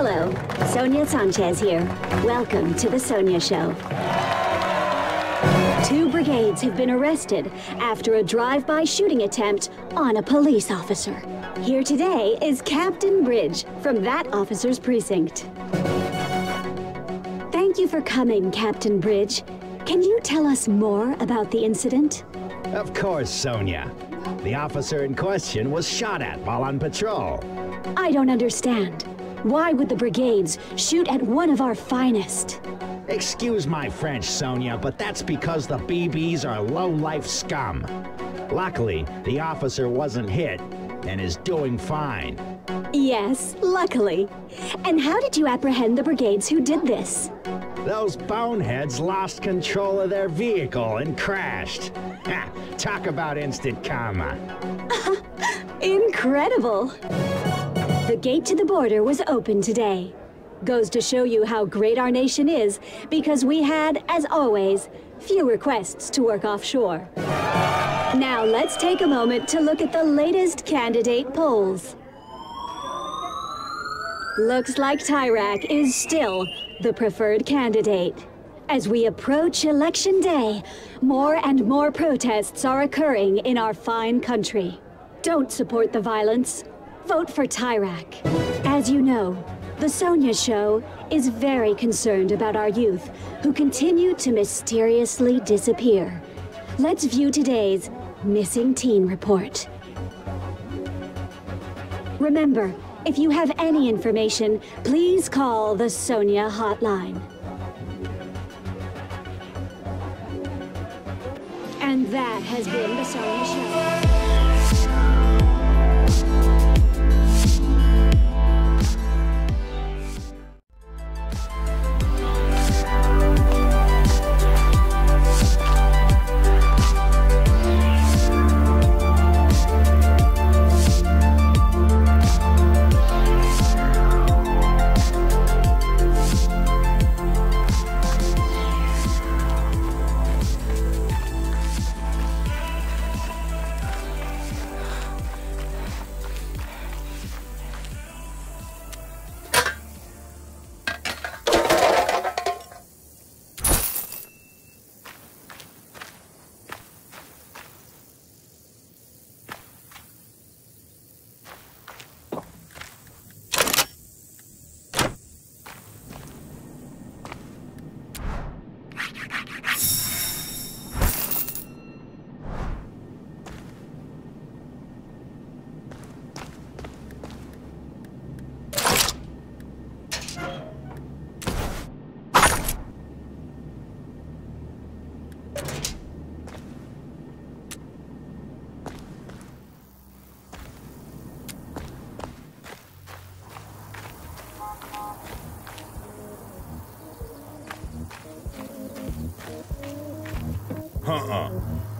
Hello, Sonia Sanchez here. Welcome to the Sonia Show. 2 brigades have been arrested after a drive-by shooting attempt on a police officer. Here today is Captain Bridge from that officer's precinct. Thank you for coming, Captain Bridge. Can you tell us more about the incident? Of course, Sonia. The officer in question was shot at while on patrol. I don't understand. Why would the brigades shoot at one of our finest? Excuse my French, Sonia, but that's because the BBs are low-life scum. Luckily, the officer wasn't hit and is doing fine. Yes, luckily. And how did you apprehend the brigades who did this? Those boneheads lost control of their vehicle and crashed. Ha! Talk about instant karma. Incredible! The gate to the border was open today. Goes to show you how great our nation is, because we had, as always, few requests to work offshore. Now let's take a moment to look at the latest candidate polls. Looks like Tyrak is still the preferred candidate. As we approach Election Day, more and more protests are occurring in our fine country. Don't support the violence. Vote for Tyrak. As you know, The Sonia Show is very concerned about our youth, who continue to mysteriously disappear. Let's view today's Missing Teen Report. Remember, if you have any information, please call the Sonia hotline. And that has been the Sonia Show.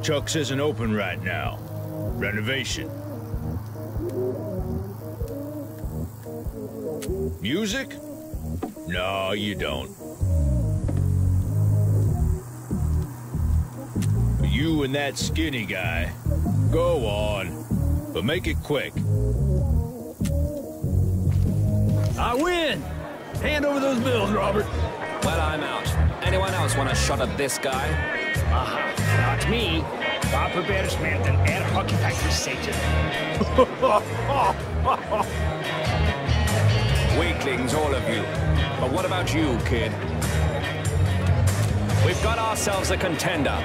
Chuck's isn't open right now. Renovation. Music? No, you don't. You and that skinny guy. Go on. But make it quick. I win! Hand over those bills, Robert. Well, I'm out. Anyone else want a shot at this guy? Aha, not me. Papa Bear's meant an air hockey pack for Satan. Weaklings, all of you. But what about you, kid? We've got ourselves a contender.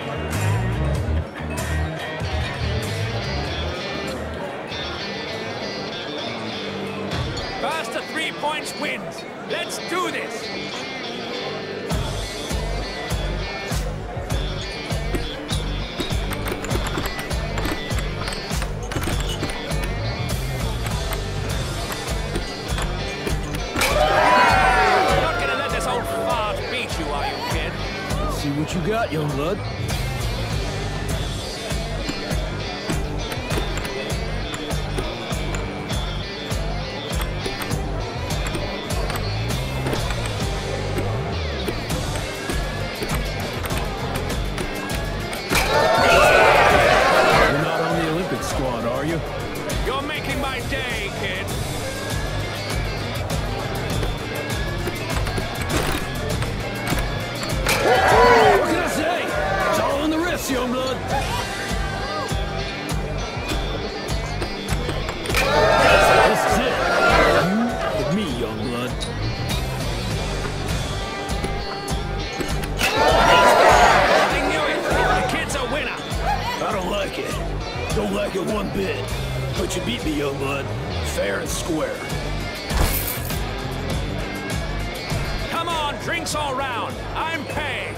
First to 3 points wins. Let's do this. You got, young lud. You're not on the Olympic squad, are you? You're making my day, kid. Don't like it one bit. But you beat me, yo bud. Fair and square. Come on, drinks all round. I'm paying.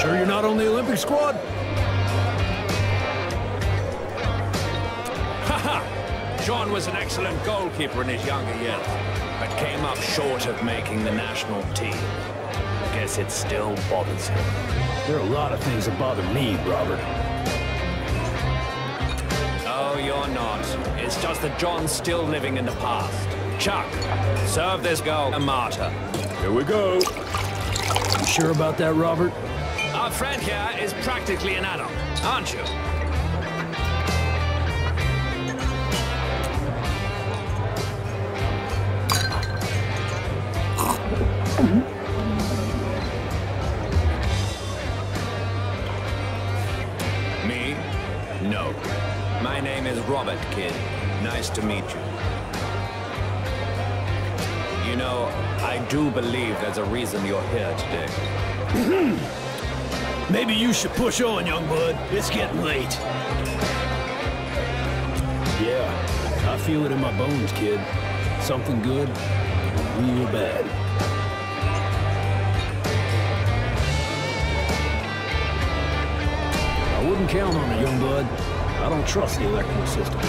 Sure you're not on the Olympic squad? Haha! John was an excellent goalkeeper in his younger years, but came up short of making the national team. Guess it still bothers him. There are a lot of things that bother me, Robert. Oh, you're not. It's just that John's still living in the past. Chuck, serve this girl a martyr. Here we go. You sure about that, Robert? Our friend here is practically an adult, aren't you? Me? No. My name is Robert, kid. Nice to meet you. You know, I do believe there's a reason you're here today. Maybe you should push on, young bud. It's getting late. Yeah, I feel it in my bones, kid. Something good, real bad. I wouldn't count on it, young bud. I don't trust the electrical system.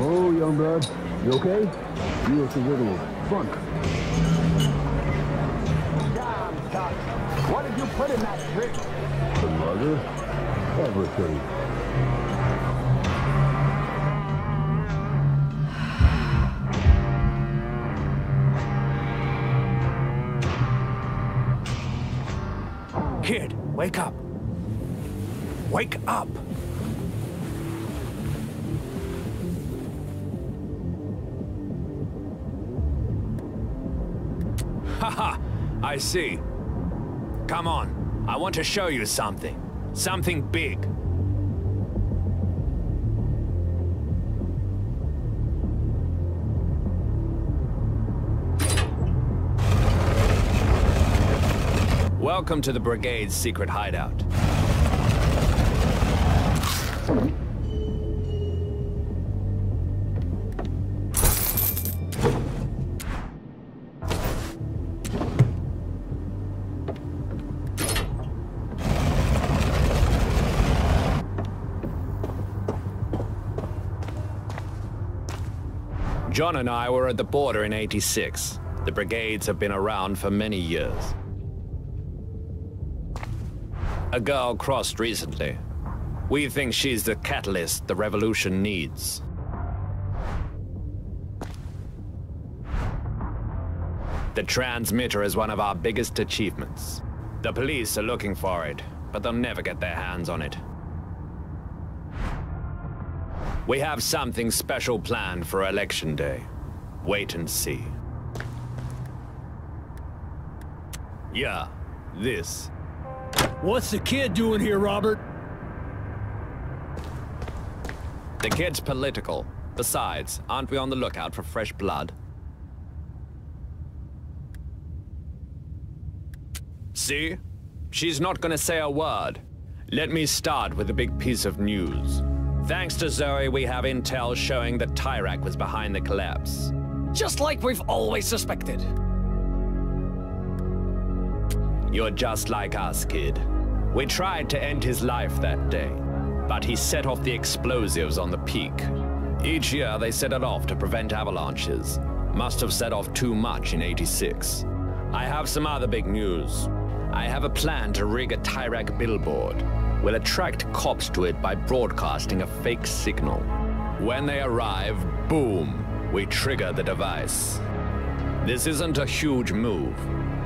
Whoa, young bud. You okay? You look a little funk. Damn, Doc. What did you put in that trick? The murder? Everything. Kid, wake up. Wake up. Haha, I see. Come on, I want to show you something. Something big. Welcome to the Brigade's secret hideout. John and I were at the border in '86. The Brigades have been around for many years. A girl crossed recently. We think she's the catalyst the revolution needs. The transmitter is one of our biggest achievements. The police are looking for it, but they'll never get their hands on it. We have something special planned for Election Day. Wait and see. Yeah, this. What's the kid doing here, Robert? The kid's political. Besides, aren't we on the lookout for fresh blood? See? She's not gonna say a word. Let me start with a big piece of news. Thanks to Zoe, we have intel showing that Tyrak was behind the collapse. Just like we've always suspected. You're just like us, kid. We tried to end his life that day, but he set off the explosives on the peak. Each year they set it off to prevent avalanches. Must have set off too much in '86. I have some other big news. I have a plan to rig a Tyrak billboard. We'll attract cops to it by broadcasting a fake signal. When they arrive, boom, we trigger the device. This isn't a huge move,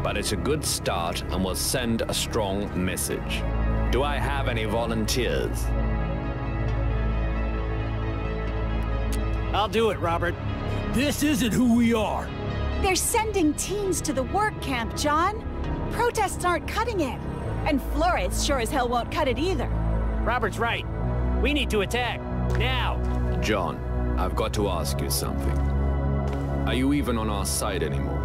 but it's a good start and will send a strong message. Do I have any volunteers? I'll do it, Robert. This isn't who we are. They're sending teens to the work camp, John. Protests aren't cutting it. And Flores sure as hell won't cut it either. Robert's right. We need to attack. Now. John, I've got to ask you something. Are you even on our side anymore?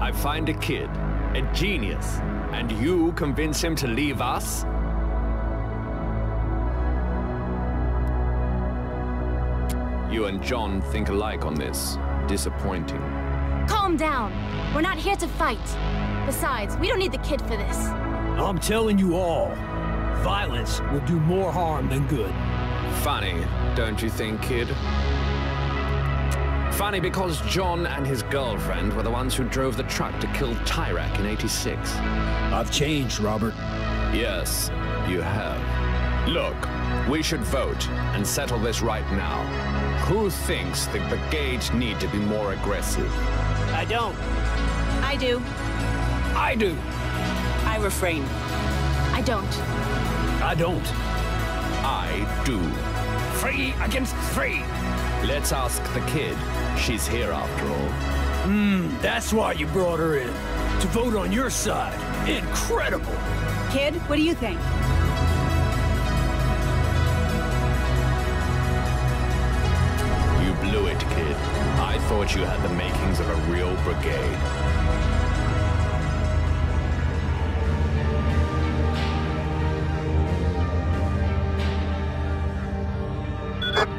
I find a kid, a genius, And you convince him to leave us? You and John think alike on this. Disappointing. Calm down. We're not here to fight. Besides, we don't need the kid for this. I'm telling you all, violence will do more harm than good. Funny, don't you think, kid? Funny because John and his girlfriend were the ones who drove the truck to kill Tyrak in '86. I've changed, Robert. Yes, you have. Look, we should vote and settle this right now. Who thinks the brigade need to be more aggressive? I don't. I do. I do. I refrain. I don't. I don't. I do. Three against three. Let's ask the kid. She's here after all. That's why you brought her in. To vote on your side. Incredible. Kid, what do you think? You blew it, kid. I thought you had the makings of a real brigade.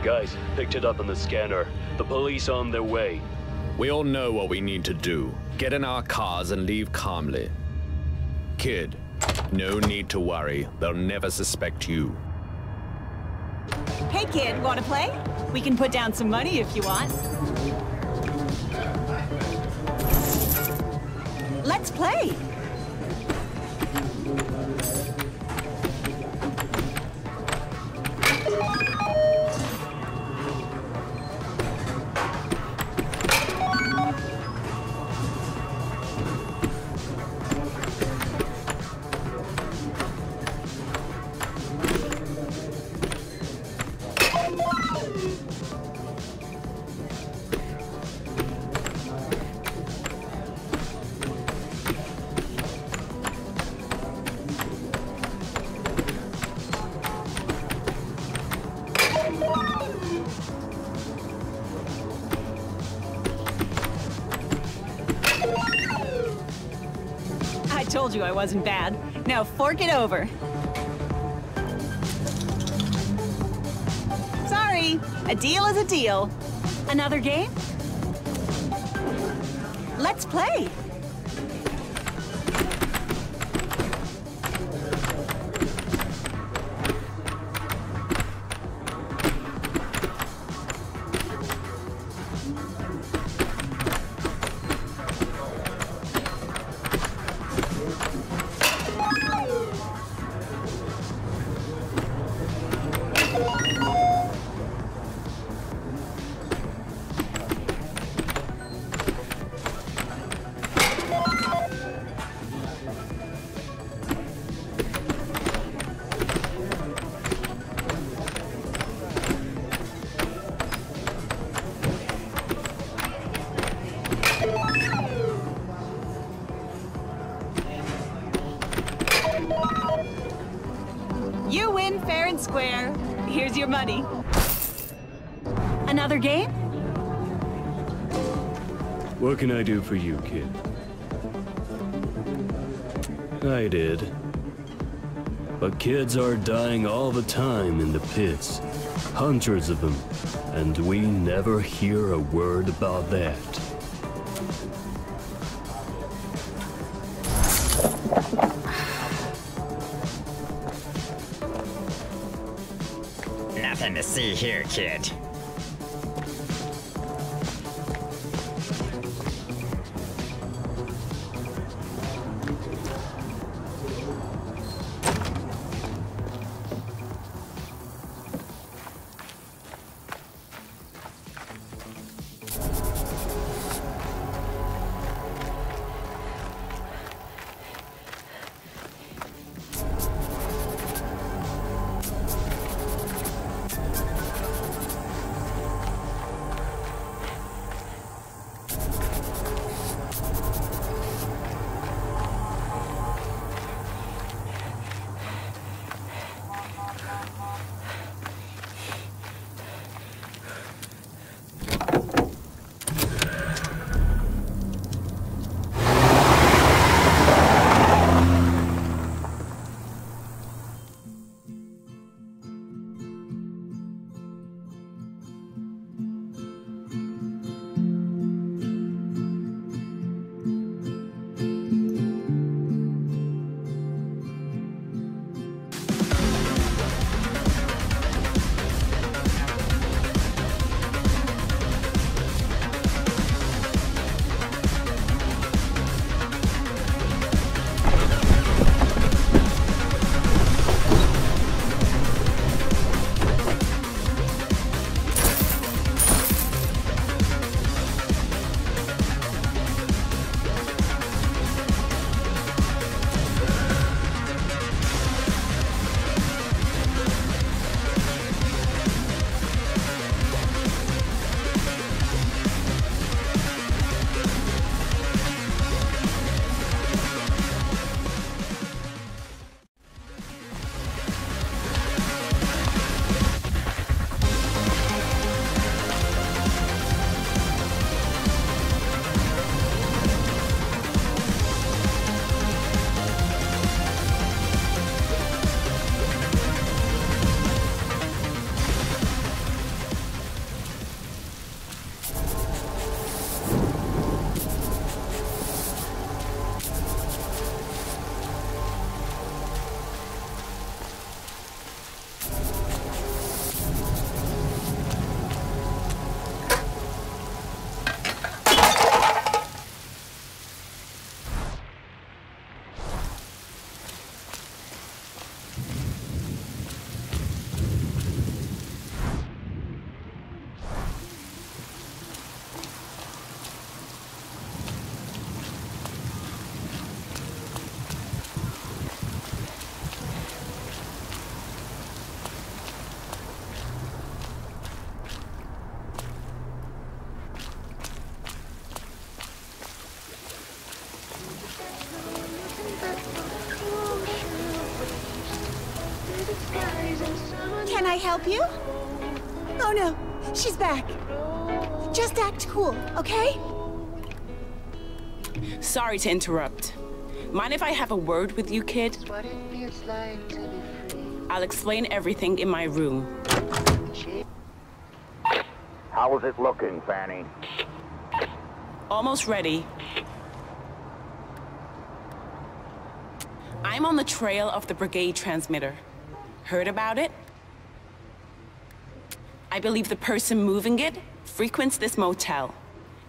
Guys, picked it up on the scanner. The police on their way. We all know what we need to do. Get in our cars and leave calmly. Kid, no need to worry. They'll never suspect you. Hey kid, wanna play? We can put down some money if you want. Let's play. I told you I wasn't bad. Now fork it over. Sorry, a deal is a deal. Another game? Let's play. Money. Another game? What can I do for you, kid? I did. But kids are dying all the time in the pits. Hundreds of them. And we never hear a word about that. See here, kid. Can I help you? Oh no, she's back. Just act cool, okay? Sorry to interrupt. Mind if I have a word with you, kid? What it feels like to be free. I'll explain everything in my room. How is it looking, Fanny? Almost ready. I'm on the trail of the brigade transmitter. Heard about it? I believe the person moving it frequents this motel.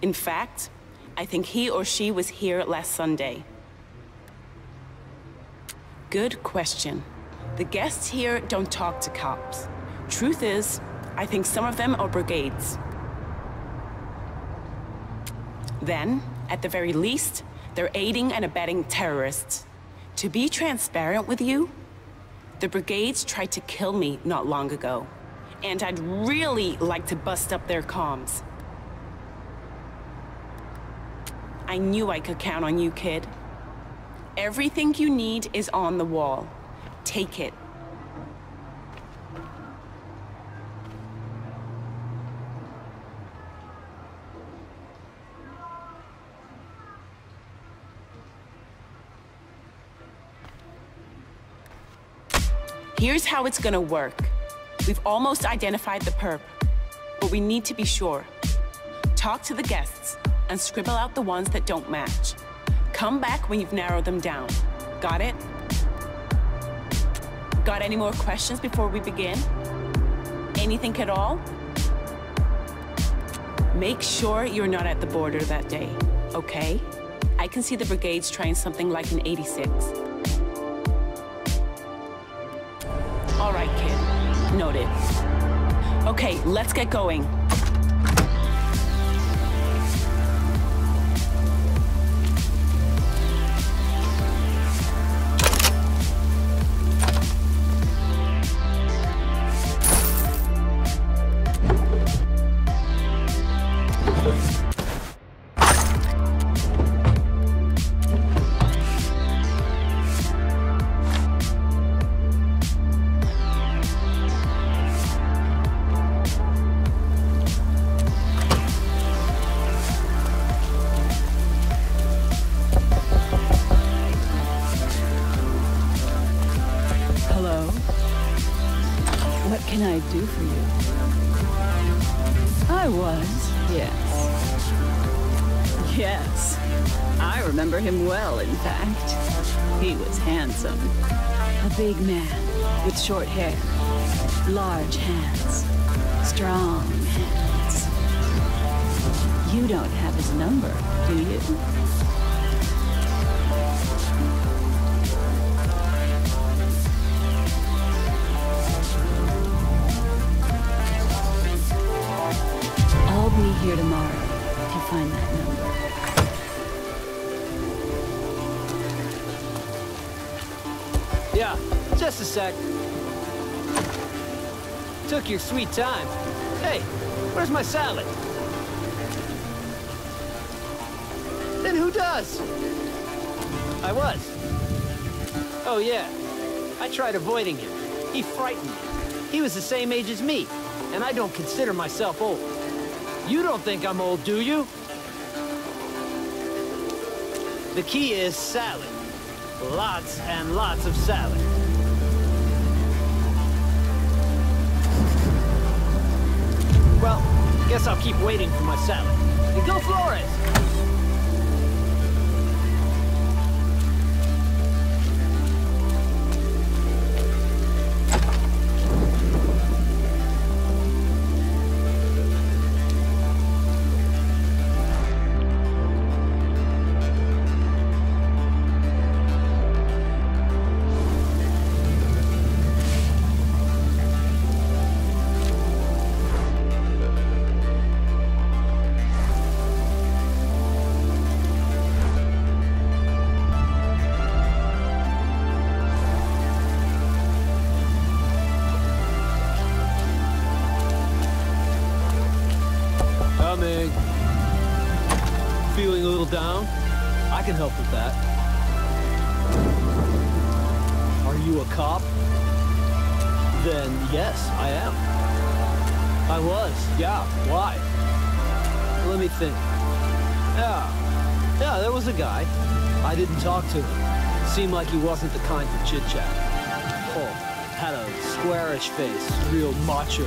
In fact, I think he or she was here last Sunday. Good question. The guests here don't talk to cops. Truth is, I think some of them are brigades. Then, at the very least, they're aiding and abetting terrorists. To be transparent with you, the brigades tried to kill me not long ago, and I'd really like to bust up their comms. I knew I could count on you, kid. Everything you need is on the wall. Take it. Here's how it's gonna work. We've almost identified the perp, but we need to be sure. Talk to the guests and scribble out the ones that don't match. Come back when you've narrowed them down. Got it? Got any more questions before we begin? Anything at all? Make sure you're not at the border that day, okay? I can see the brigades trying something like an 86. All right, kid. Noted. Okay, let's get going. Big man with short hair, large hands, strong hands. You don't have his number, do you? I'll be here tomorrow if you find that number. Yeah, just a sec. Took your sweet time. Hey, where's my salad? Then who does? I was. Oh yeah, I tried avoiding him. He frightened me. He was the same age as me, and I don't consider myself old. You don't think I'm old, do you? The key is salad. Lots and lots of salad. Well, guess I'll keep waiting for my salad. And go Flores! That. Are you a cop? Then yes, I am. I was, yeah, why? Let me think. Yeah, there was a guy. I didn't talk to him. Seemed like he wasn't the kind for chit-chat. Oh, had a squarish face, real macho.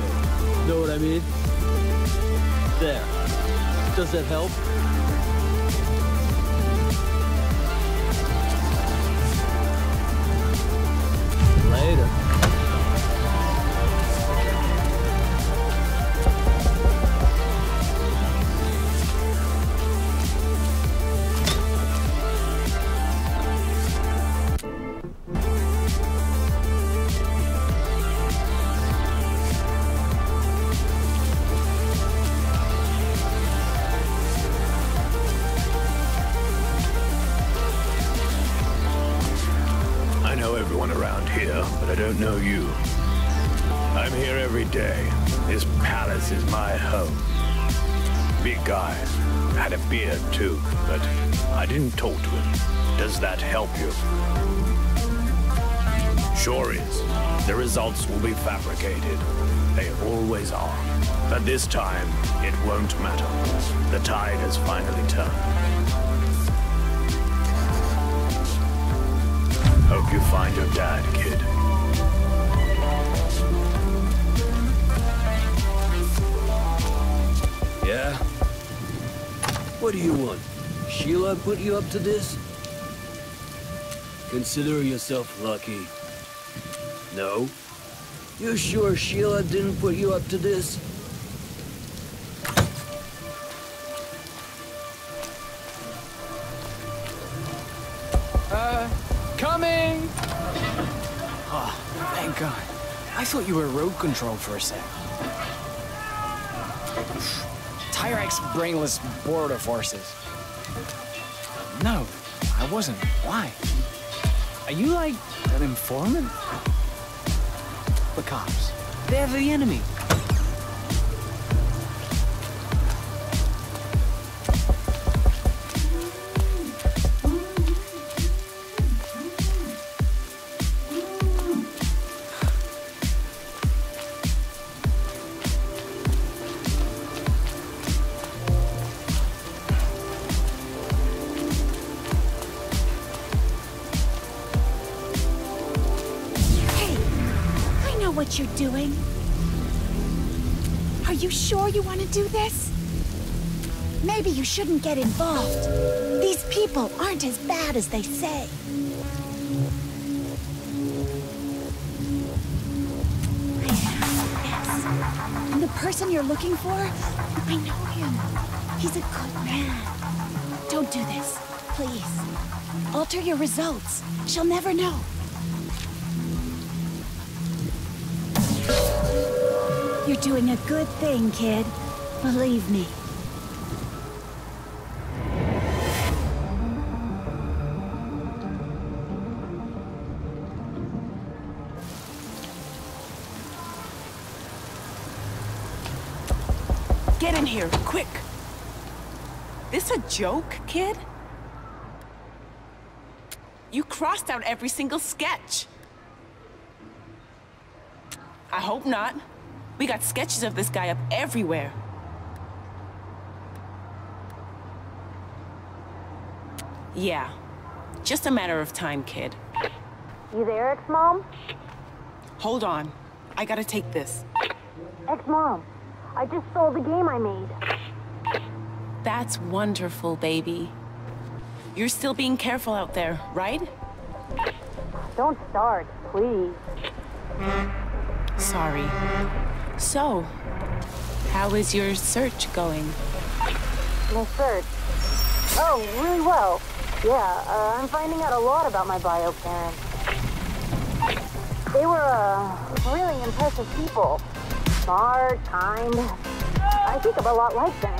Know what I mean? There. Does that help? Later. Know you. I'm here every day. This palace is my home. Big guy. Had a beard too, but I didn't talk to him. Does that help you? Sure is. The results will be fabricated. They always are. But this time, it won't matter. The tide has finally turned. Hope you find your dad, kid. Yeah? What do you want? Sheila put you up to this? Consider yourself lucky. No? You sure Sheila didn't put you up to this? Coming! Oh, thank God. I thought you were road control for a sec. Tyrak's brainless border forces. No, I wasn't. Why? Are you like an informant? The cops. They're the enemy. Doing? Are you sure you want to do this? Maybe you shouldn't get involved. These people aren't as bad as they say. And the person you're looking for, I know him. He's a good man. Don't do this, please. Alter your results. She'll never know. You're doing a good thing, kid. Believe me. Get in here, quick! This a joke, kid? You crossed out every single sketch. I hope not. We got sketches of this guy up everywhere. Yeah. Just a matter of time, kid. You there, ex-mom? Hold on. I gotta take this. Ex-mom, I just sold the game I made. That's wonderful, baby. You're still being careful out there, right? Don't start, please. Sorry. So, how is your search going? My search? Oh, really well. Yeah, I'm finding out a lot about my bio parents. They were, really impressive people. Smart, kind. I think I'm a lot like them.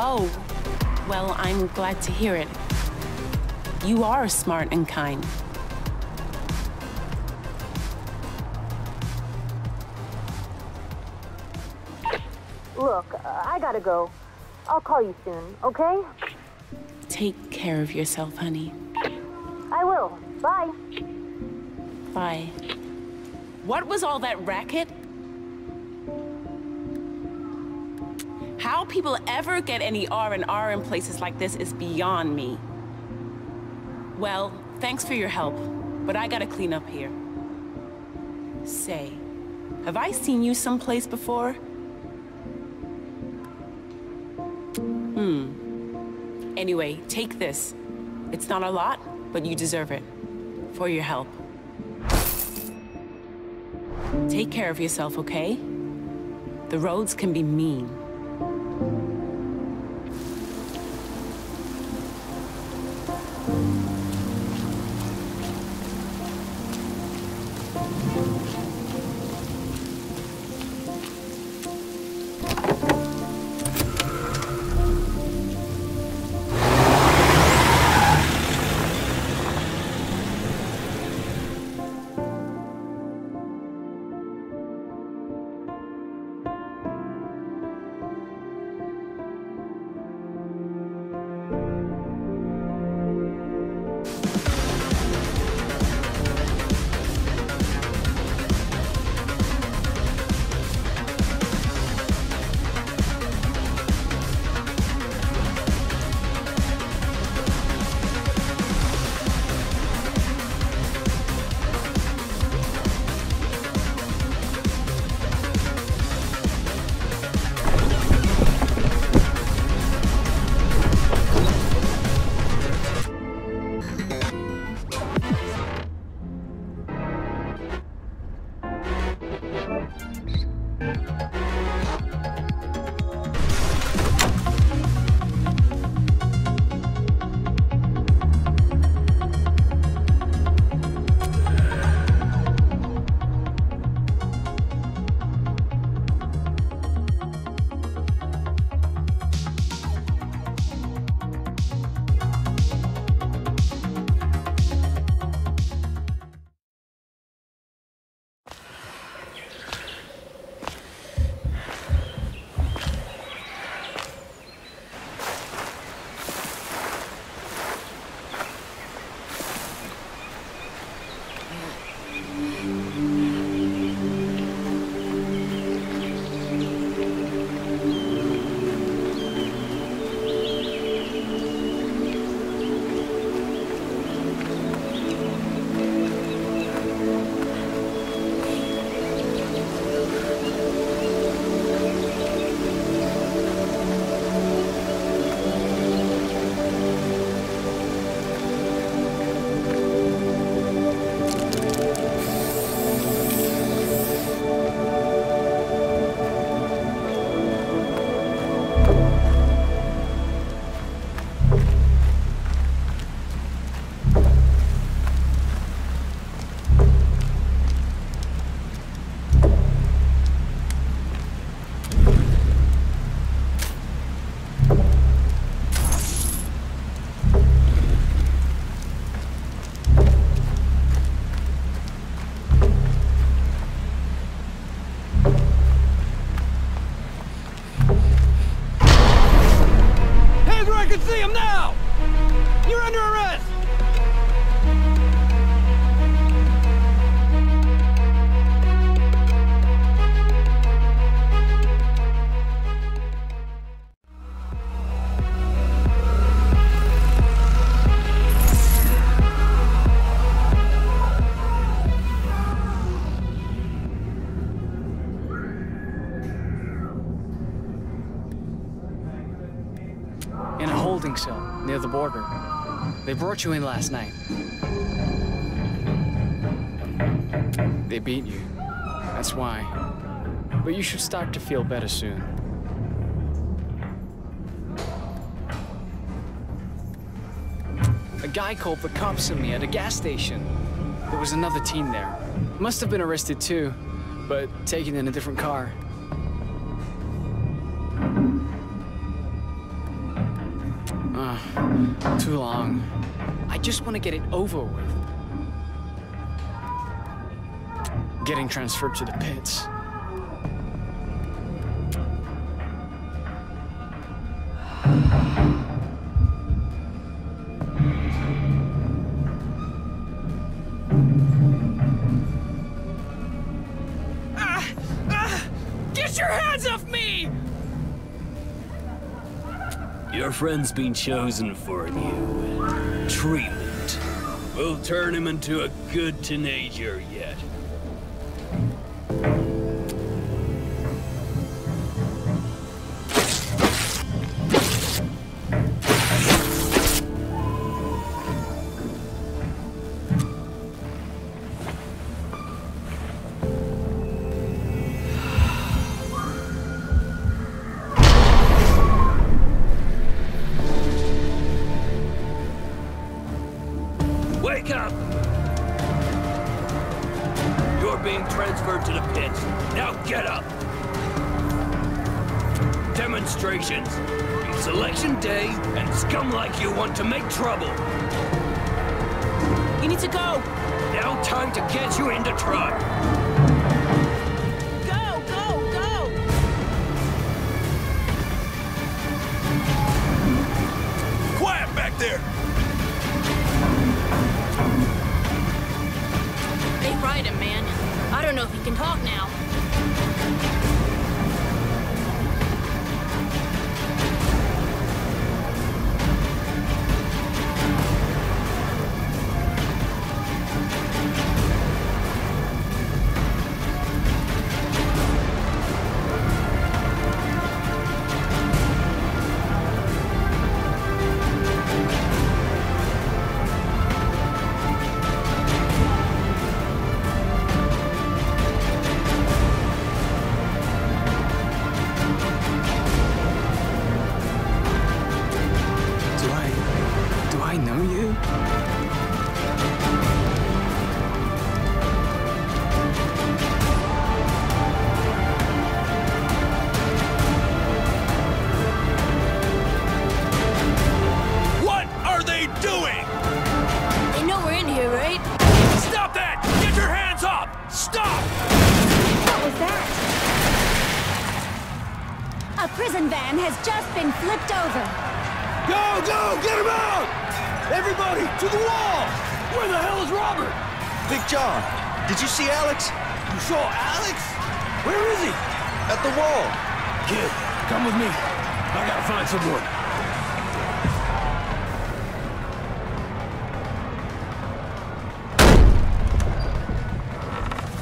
Oh, well, I'm glad to hear it. You are smart and kind. Look, I gotta go. I'll call you soon, okay? Take care of yourself, honey. I will. Bye. Bye. What was all that racket? How people ever get any R&R in places like this is beyond me. Well, thanks for your help, but I gotta clean up here. Say, have I seen you someplace before? Anyway, take this. It's not a lot, but you deserve it. For your help. Take care of yourself, okay? The roads can be mean. See him now! You're under arrest! Near the border. They brought you in last night. They beat you. That's why. But you should start to feel better soon. A guy called the cops on me at a gas station. There was another teen there. Must have been arrested too, but taken in a different car. Too long. I just want to get it over with. Getting transferred to the pits. Get your hands off me! Your friend's been chosen for a new treatment. We'll turn him into a good teenager yet. Did you see Alex? You saw Alex? Where is he? At the wall. Kid, come with me. I gotta find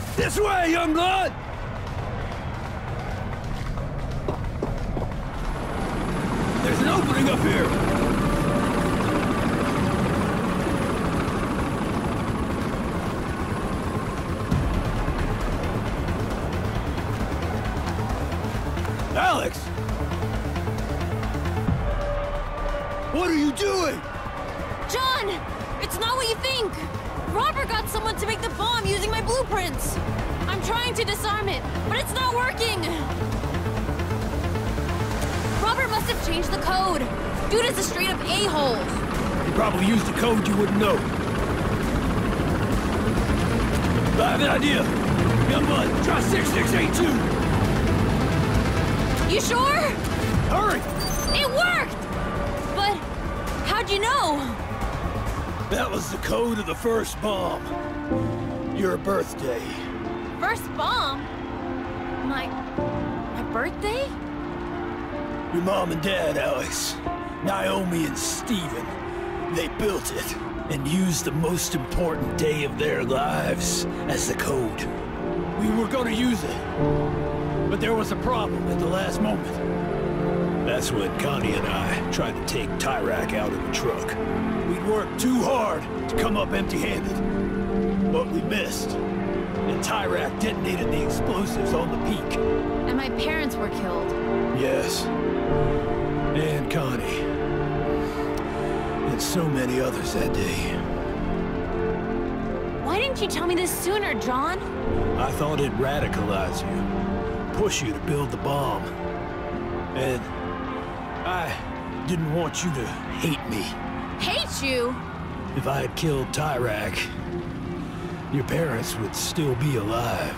someone. This way, young blood! There's an opening up here. To disarm it, but it's not working! Robert must have changed the code. Dude is a straight-up a-hole. He probably used a code you wouldn't know. I have an idea. Young bud, try 6682. You sure? Hurry! It worked! But how'd you know? That was the code of the first bomb. Your birthday. First bomb? My birthday? Your mom and dad, Alex. Naomi and Steven. They built it and used the most important day of their lives as the code. We were gonna use it, but there was a problem at the last moment. That's when Connie and I tried to take Tyrak out of the truck. We'd worked too hard to come up empty-handed, but we missed. And Tyrak detonated the explosives on the peak. And my parents were killed. Yes. And Connie. And so many others that day. Why didn't you tell me this sooner, John? I thought it'd radicalize you. Push you to build the bomb. And I didn't want you to hate me. Hate you? If I had killed Tyrak, your parents would still be alive.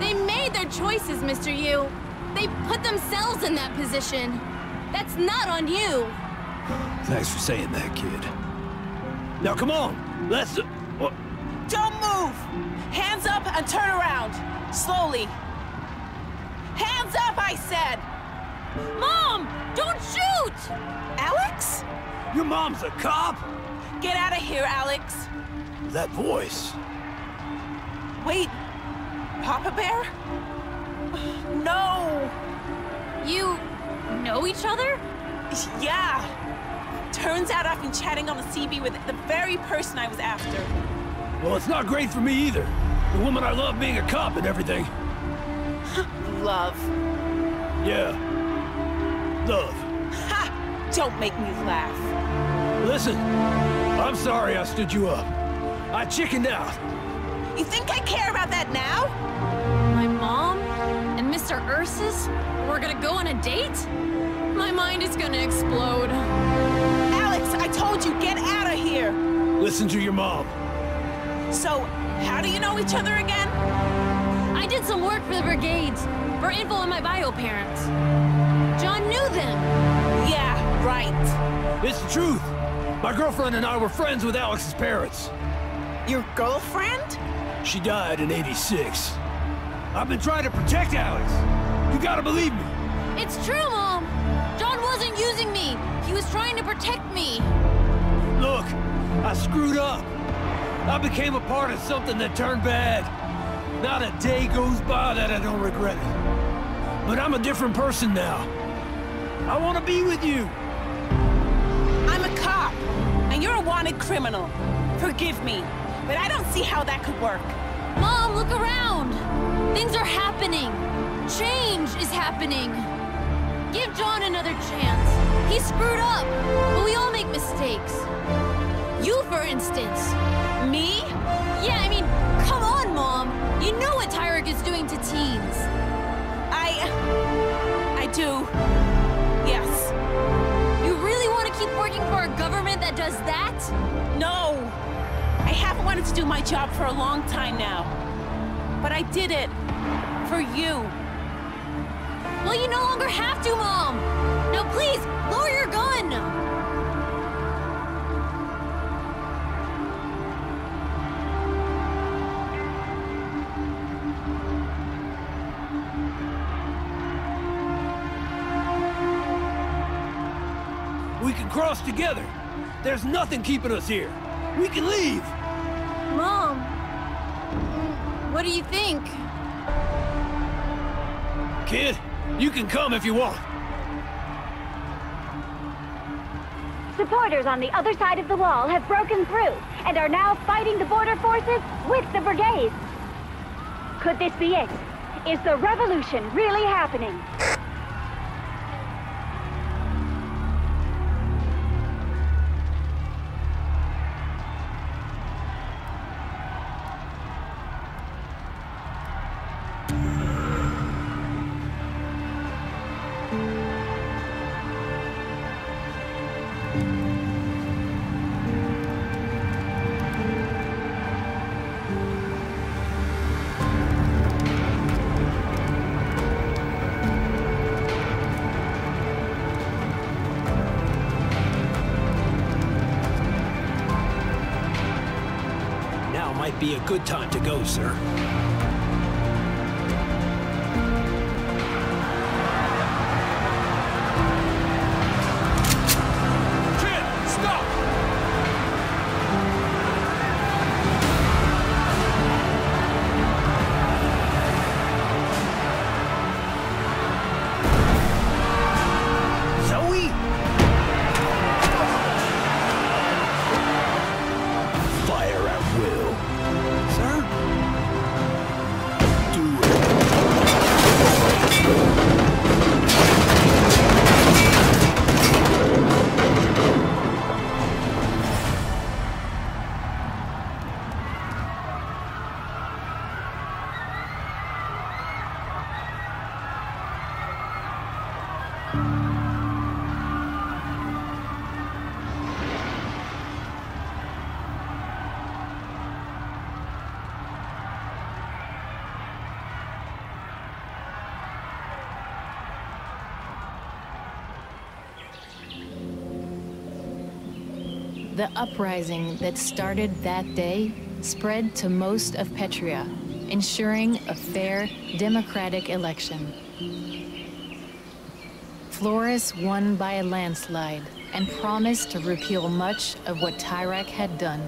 They made their choices, Mr. Yu. They put themselves in that position. That's not on you. Thanks for saying that, kid. Now come on, let's... Don't move! Hands up and turn around. Slowly. Hands Hands up, I said! Mom! Don't shoot! Alex? Your mom's a cop? Get out of here, Alex. That voice. Wait. Papa Bear? No! You know each other? Yeah. Turns out I've been chatting on the CB with the very person I was after. Well, it's not great for me either. The woman I love being a cop and everything. Love. Yeah. Love. Ha! Don't make me laugh. Listen, I'm sorry I stood you up. I chickened out. You think I care about that now? My mom and Mr. Ursus? We're gonna go on a date? My mind is gonna explode. Alex, I told you, get out of here! Listen to your mom. So, how do you know each other again? I did some work for the brigades, for info on my bio-parents. John knew them! Yeah, right. It's the truth. My girlfriend and I were friends with Alex's parents. Your girlfriend? She died in '86. I've been trying to protect Alex. You gotta believe me. It's true, Mom. John wasn't using me. He was trying to protect me. Look, I screwed up. I became a part of something that turned bad. Not a day goes by that I don't regret it. But I'm a different person now. I want to be with you. I'm a cop, and you're a wanted criminal. Forgive me, but I don't see how that could work. Mom, look around. Things are happening. Change is happening. Give John another chance. He screwed up, but we all make mistakes. You, for instance. Me? Yeah, I mean, come on, Mom. You know what Tyrak is doing to teens. I do. Yes. You really want to keep working for a government that does that? No. I haven't wanted to do my job for a long time now. But I did it. For you. Well, you no longer have to, Mom. Now, please, lower your gun. We can cross together. There's nothing keeping us here. We can leave. Mom, what do you think? Kid, you can come if you want. Supporters on the other side of the wall have broken through and are now fighting the border forces with the brigades. Could this be it? Is the revolution really happening? Be a good time to go, sir. The uprising that started that day spread to most of Petria ensuring a fair, democratic election. Flores won by a landslide and promised to repeal much of what Tyrak had done.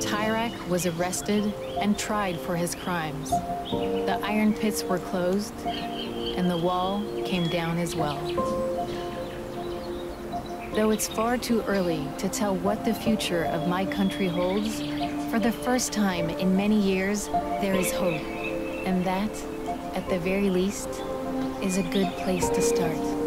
Tyrak was arrested and tried for his crimes. The iron pits were closed, and the wall came down as well. Though it's far too early to tell what the future of my country holds, for the first time in many years, there is hope. And that, at the very least, is a good place to start.